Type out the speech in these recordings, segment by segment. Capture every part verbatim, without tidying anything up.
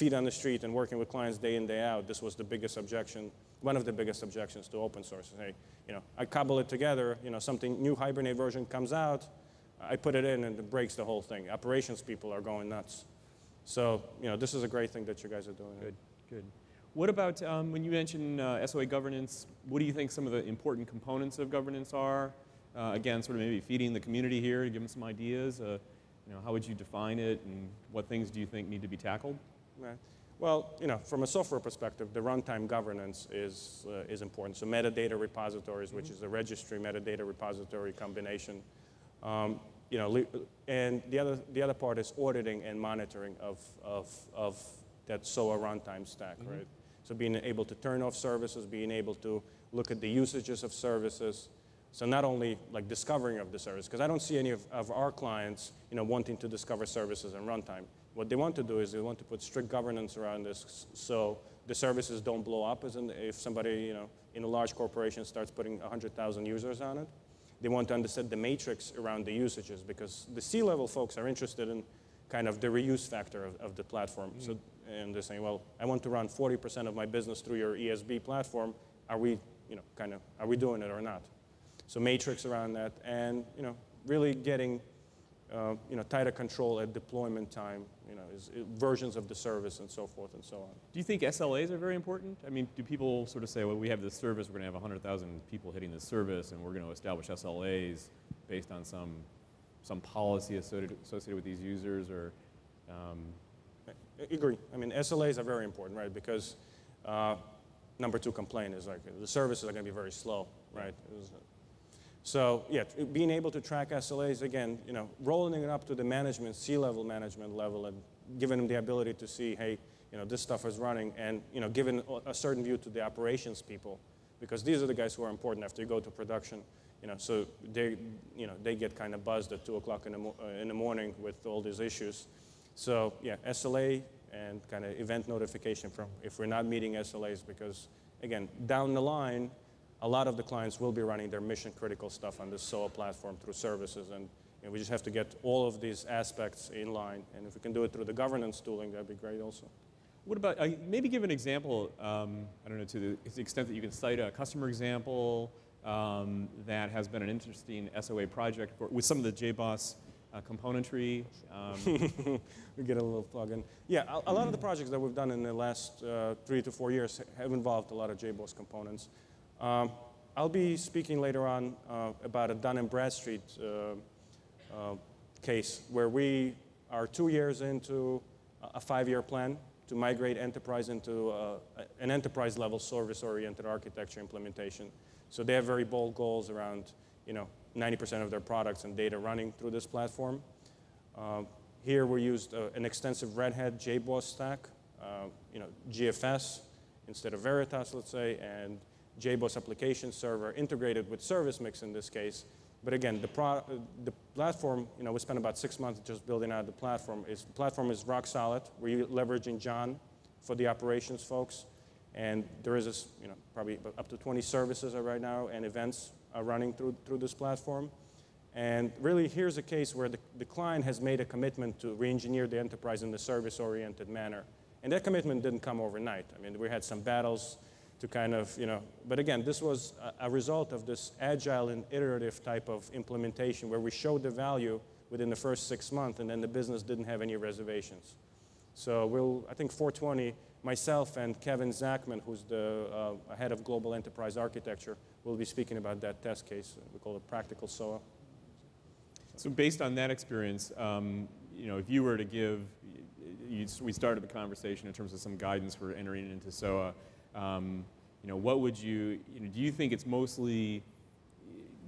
feet on the street and working with clients day in, day out, this was the biggest objection, one of the biggest objections to open source. Hey, you know, I cobble it together, you know, something new Hibernate version comes out, I put it in and it breaks the whole thing. Operations people are going nuts. So, you know, this is a great thing that you guys are doing. Good, good. What about um, when you mentioned uh, S O A governance, what do you think some of the important components of governance are? Uh, again, sort of maybe feeding the community here, giving some ideas. Uh, you know, how would you define it and what things do you think need to be tackled? Right. Well, you know, from a software perspective, the runtime governance is, uh, is important. So metadata repositories, mm-hmm. which is the registry metadata repository combination. Um, you know, and the other, the other part is auditing and monitoring of, of, of that S O A runtime stack, mm-hmm. right? So being able to turn off services, being able to look at the usages of services. So not only like discovering of the service, because I don't see any of, of our clients, you know, wanting to discover services in runtime. What they want to do is they want to put strict governance around this so the services don't blow up as in if somebody, you know, in a large corporation starts putting one hundred thousand users on it. They want to understand the matrix around the usages because the C-level folks are interested in kind of the reuse factor of, of the platform. Mm-hmm. So, and they're saying, well, I want to run forty percent of my business through your E S B platform. Are we, you know, kind of, are we doing it or not? So matrix around that and, you know, really getting, uh, you know, tighter control at deployment time, you know, is, is versions of the service and so forth and so on. Do you think S L As are very important? I mean, do people sort of say, well, we have this service, we're going to have one hundred thousand people hitting this service and we're going to establish S L As based on some, some policy associated with these users or? Um, I agree. I mean, S L As are very important, right? Because uh, number two complaint is like the services are going to be very slow, right? Yeah. So yeah, being able to track S L As again, you know, rolling it up to the management, C-level management level, and giving them the ability to see, hey, you know, this stuff is running, and you know, giving a certain view to the operations people, because these are the guys who are important after you go to production. You know, so they, you know, they get kind of buzzed at two o'clock in the mo in the morning with all these issues. So yeah, S L A and kind of event notification from if we're not meeting S L As, because again, down the line, a lot of the clients will be running their mission critical stuff on the S O A platform through services, and you know, we just have to get all of these aspects in line. And if we can do it through the governance tooling, that'd be great also. What about, uh, maybe give an example, um, I don't know, to the extent that you can cite a customer example um, that has been an interesting S O A project for, with some of the JBoss Uh, componentry. Um. We get a little plug-in. Yeah, a, a lot of the projects that we've done in the last uh, three to four years have involved a lot of JBoss components. Um, I'll be speaking later on uh, about a Dun and Bradstreet uh, uh, case where we are two years into a five-year plan to migrate enterprise into uh, an enterprise-level service-oriented architecture implementation. So they have very bold goals around, you know, ninety percent of their products and data running through this platform. Uh, here we used uh, an extensive Red Hat JBoss stack, uh, you know, G F S instead of Veritas, let's say, and JBoss application server integrated with ServiceMix in this case. But again, the, pro the platform, you know, we spent about six months just building out the platform. It's, the platform is rock solid. We're leveraging John for the operations folks. And there is this, you know, probably up to twenty services right now and events are running through, through this platform. And really here's a case where the, the client has made a commitment to re-engineer the enterprise in the service-oriented manner. And that commitment didn't come overnight. I mean, we had some battles to kind of, you know, but again, this was a, a result of this agile and iterative type of implementation where we showed the value within the first six months and then the business didn't have any reservations. So we'll, I think four twenty, myself and Kevin Zachman, who's the uh, head of global enterprise architecture, will be speaking about that test case. We call it practical S O A. So based on that experience, um, you know, if you were to give, you, we started the conversation in terms of some guidance for entering into S O A. Um, you know, what would you, you know, do you think it's mostly,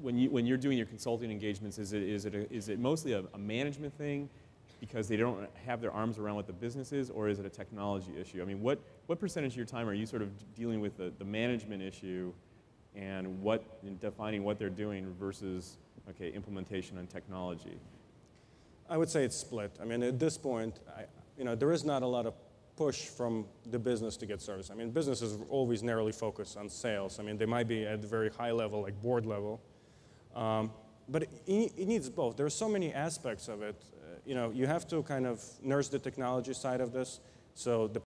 when, you, when you're doing your consulting engagements, is it, is it, a, is it mostly a, a management thing because they don't have their arms around what the business is, or is it a technology issue? I mean, what, what percentage of your time are you sort of dealing with the, the management issue and what, in defining what they're doing versus, okay, implementation and technology? I would say it's split. I mean, at this point, I, you know, there is not a lot of push from the business to get service. I mean, business is always narrowly focused on sales. I mean, they might be at the very high level, like board level. Um, but it, it needs both. There are so many aspects of it. You know, you have to kind of nurse the technology side of this. So the,